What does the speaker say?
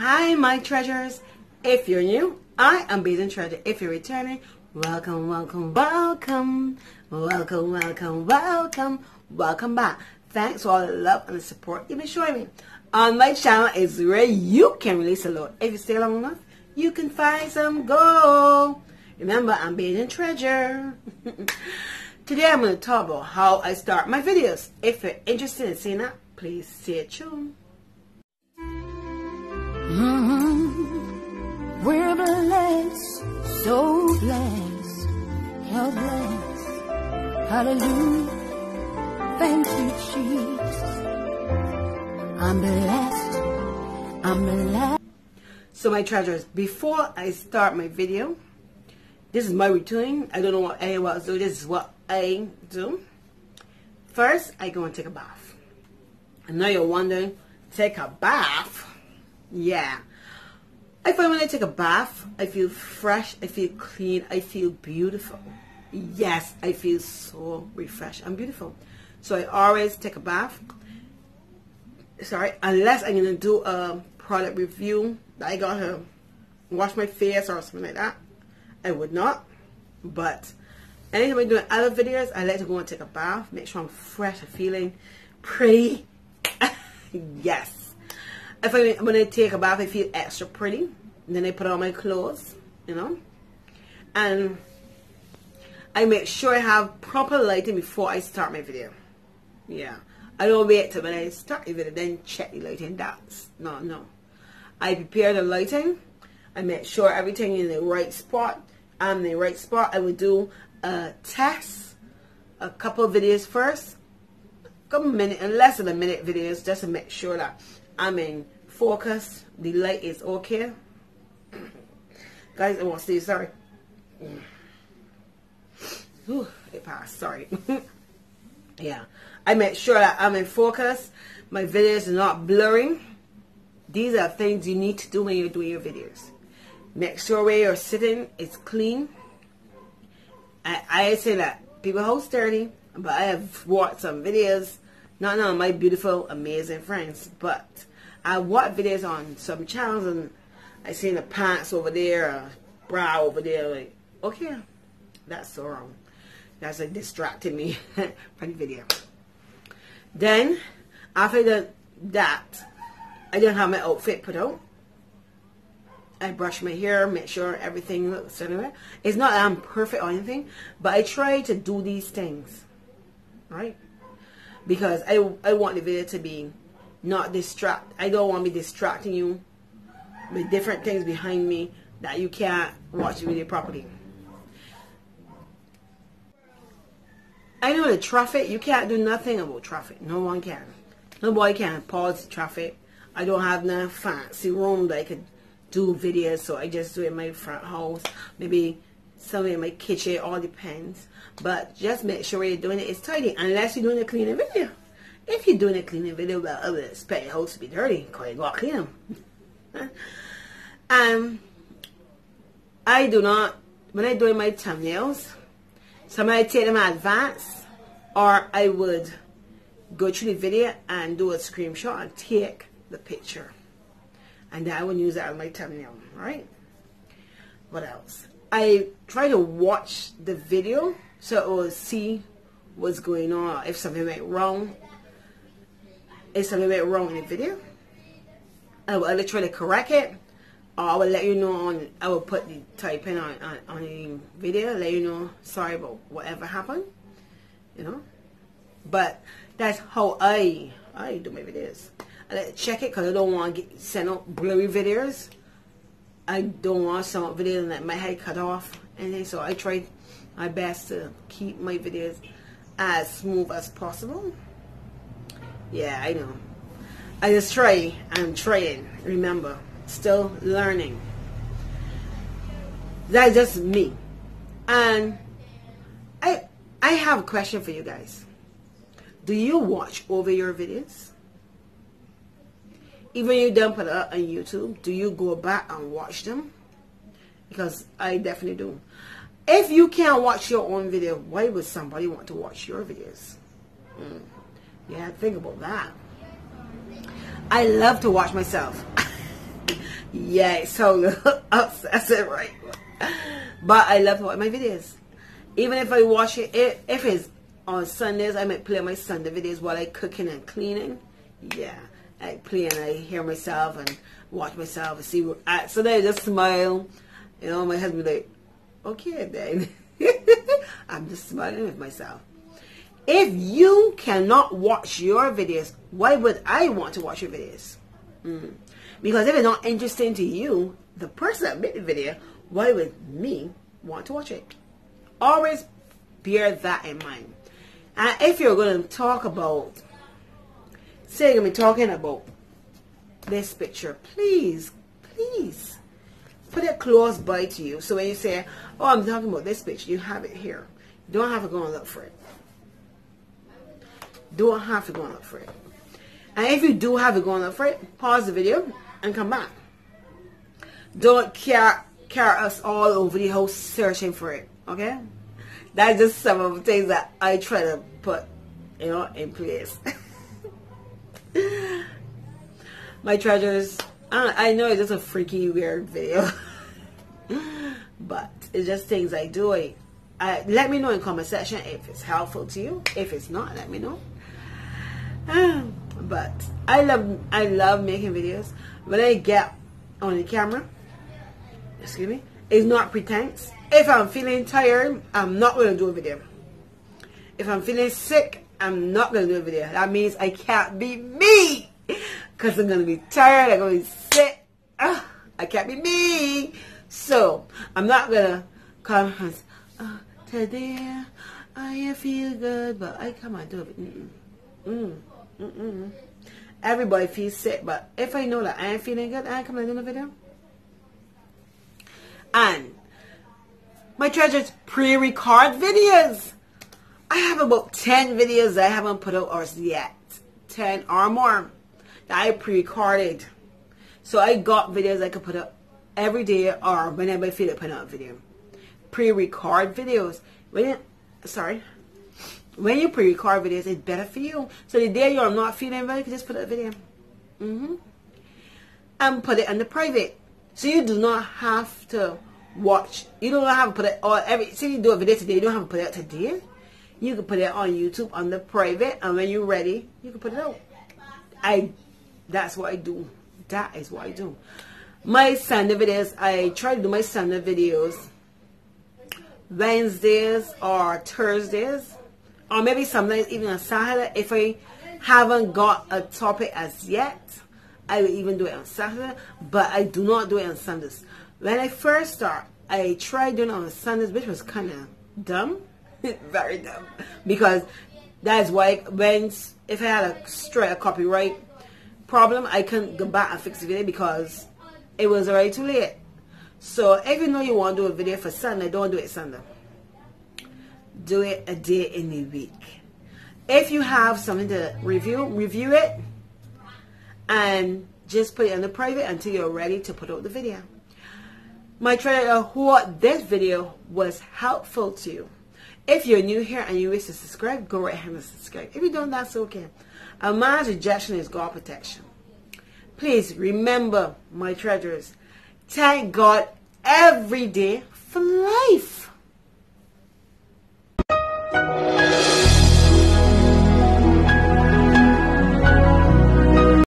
Hi my treasures, if you're new, I am Bajan Treasure. If you're returning, welcome, welcome, welcome, welcome, welcome, welcome, welcome back. Thanks for all the love and the support you've been showing me. On my channel is where you can release a lot. If you stay long enough, you can find some gold. Remember, I'm Bajan Treasure. Today I'm going to talk about how I start my videos. If you're interested in seeing that, please stay tuned. We're blessed, so blessed, you're blessed, hallelujah, thank you Jesus, I'm blessed, I'm blessed. So my treasures, before I start my video, this is my routine. I don't know what anyone else do, this is what I do. First, I go and take a bath. I know you're wondering, take a bath? Yeah, I find when I take a bath, I feel fresh, I feel clean, I feel beautiful. Yes, I feel so refreshed. I'm beautiful. So I always take a bath. Sorry, unless I'm going to do a product review that I got to wash my face or something like that, I would not. But anytime I'm doing other videos, I like to go and take a bath, make sure I'm fresh and feeling pretty. Yes. If I'm going to take a bath, I feel extra pretty. And then I put on my clothes, you know. And I make sure I have proper lighting before I start my video. Yeah. I don't wait till when I start the video, then check the lighting. That's, no. I prepare the lighting. I make sure everything is in the right spot. I'm in the right spot. I will do a test, a couple of videos first. A couple minutes, and less than a minute videos, just to make sure that I'm in focus, the light is okay. Guys, I won't see, sorry. Ooh, it passed, sorry. Yeah, I make sure that I'm in focus. My videos are not blurring. These are things you need to do when you're doing your videos. Make sure where you're sitting is clean. I say that people house dirty, but I have watched some videos, not none of my beautiful, amazing friends, but I watch videos on some channels and I seen the pants over there, a bra over there, like, okay, that's so wrong. That's like distracting me from the video. Then, after that, I don't have my outfit put out. I brush my hair, make sure everything looks anywhere. It's not that I'm perfect or anything, but I try to do these things, right? Because I want the video to be not distract. I don't want me distracting you with different things behind me that you can't watch the video properly. I know the traffic, you can't do nothing about traffic. No one can. Nobody can pause the traffic. I don't have no fancy room that I could do videos, so I just do it in my front house, maybe somewhere in my kitchen. It all depends, but just make sure you're doing it is tidy, unless you're doing a cleaning video. If you're doing a cleaning video, well, I would expect your house to be dirty because you gotta clean them. I do not, when I do my thumbnails, sometimes I take them in advance, or I would go through the video and do a screenshot and take the picture, and then I would use that on my thumbnail. Right? What else? I try to watch the video so I will see what's going on. If something went wrong, in the video, I will either try to correct it, or I will let you know on. I will put the typing on the video, let you know. Sorry about whatever happened, you know. But that's how I do my videos. I like to check it because I don't want to get sent out blurry videos. I don't want some videos and let my head cut off anything, so I try my best to keep my videos as smooth as possible. Yeah, I know. I just try. I'm trying. Remember, still learning. That's just me. And I have a question for you guys. Do you watch over your videos? Even you don't put it up on YouTube, do you go back and watch them? Because I definitely do. If you can't watch your own video, why would somebody want to watch your videos? Yeah, think about that. I love to watch myself. Yes, so that's it, right? But I love to watch my videos. Even if I watch it, if it's on Sundays, I might play my Sunday videos while I cooking and cleaning. Yeah, I play and I hear myself and watch myself and see. So then I just smile. You know, my husband like, okay then. I'm just smiling with myself. If you cannot watch your videos, why would I want to watch your videos? Because if it's not interesting to you, the person that made the video, why would me want to watch it? Always bear that in mind. And if you're going to talk about, say you're going to be talking about this picture, please, please put it close by to you. So when you say, oh, I'm talking about this picture, you have it here. You don't have to go and look for it. Don't have to go and look for it. And if you do have to go and look for it, pause the video and come back. Don't carry us all over the house searching for it, okay? That's just some of the things that I try to put, you know, in place. My treasures, I know it's just a freaky, weird video. But it's just things I do. Let me know in the comment section if it's helpful to you. If it's not, let me know. But I love making videos. When I get on the camera, excuse me, it's not pretense. If I'm feeling tired, I'm not going to do a video. If I'm feeling sick, I'm not going to do a video. That means I can't be me. Because I'm going to be tired, I'm going to be sick. I can't be me. So, I'm not going to come and say, oh, today I feel good, but I come and do it. Everybody feels sick, but if I know that I ain't feeling good, I ain't coming to do the video. And my treasures, pre-record videos. I have about 10 videos that I haven't put out yet, 10 or more that I pre-recorded. So I got videos I could put up every day or whenever I feel like putting out a video. Pre-record videos. When you pre-record videos, it's better for you. So the day you're not feeling well, you can just put up a video. And put it under private. So you do not have to watch. You don't have to put it on every. Say you do a video today, you don't have to put it out today. You can put it on YouTube under private, and when you're ready, you can put it out. That's what I do. That is what I do. My Sunday videos, I try to do my Sunday videos Wednesdays or Thursdays, or maybe sometimes even on Saturday. If I haven't got a topic as yet, I will even do it on Saturday, but I do not do it on Sundays. When I first start, I tried doing it on Sundays, which was kind of dumb, very dumb, because that's why if I had a copyright problem, I couldn't go back and fix the video because it was already too late. So even though you want to do a video for Sunday, don't do it Sunday. Do it a day in the week. If you have something to review, review it. And just put it on the private until you're ready to put out the video. My treasure, I hope this video was helpful to you. If you're new here and you wish to subscribe, go right ahead and subscribe. If you don't, that's okay. A man's rejection is God's protection. Please remember, my treasures, thank God every day for life.